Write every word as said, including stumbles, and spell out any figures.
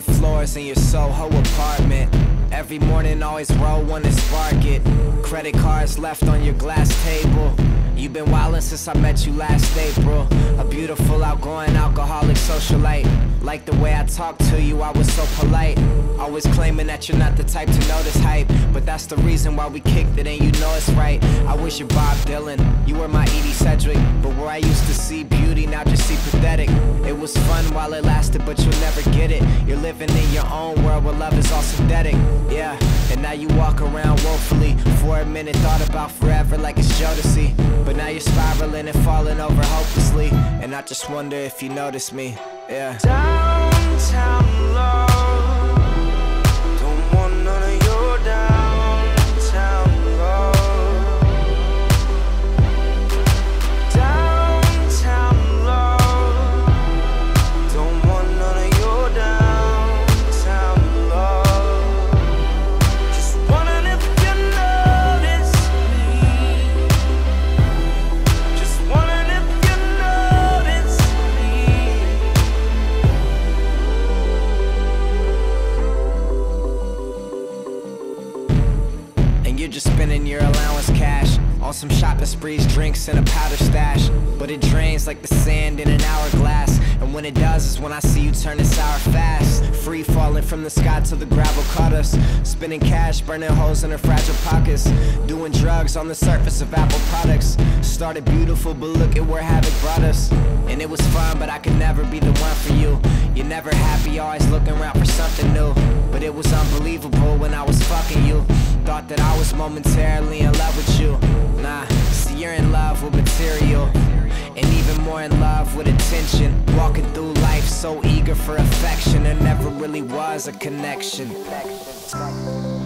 hardwood floors in your Soho apartment. Every morning always roll one and spark it. Credit cards left on your glass table. You've been wildin' since I met you last April. A beautiful, outgoing, alcoholic socialite. Like the way I talked to you, I was so polite. Always claiming that you're not the type to notice hype, but that's the reason why we kicked it and you know it's right. I wish you're Bob Dylan, you were my Edie Sedgwick. But where I used to see beauty, now just see pathetic. It was fun while it lasted, but you'll never get it. You're living in your own world where love is all synthetic. Yeah, and now you walk around woefully. For a minute thought about forever like it's Jodeci. But now you're spiraling and falling over hopelessly, and I just wonder if you notice me. Yeah. Downtown love, don't want none of your downtown love. Downtown love, don't want none of your downtown love. Just wondering if you notice me. Just wondering if you notice me. You're just spending your allowance cash on some shopping sprees, drinks, and a powder stash. But it drains like the sand in an hourglass, and when it does is when I see you turning sour fast. Free falling from the sky till the gravel caught us. Spending cash, burning holes in her fragile pockets. Doing drugs on the surface of Apple products. Started beautiful, but look at where havoc brought us. And it was fun, but I could never be the one for you. You're never happy, always looking around for something new. But it was unbelievable when I was fucking you. Thought that I was momentarily in love with you. Nah, see you're in love with material, and even more in love with attention. Walking through life so eager for affection, there never really was a connection.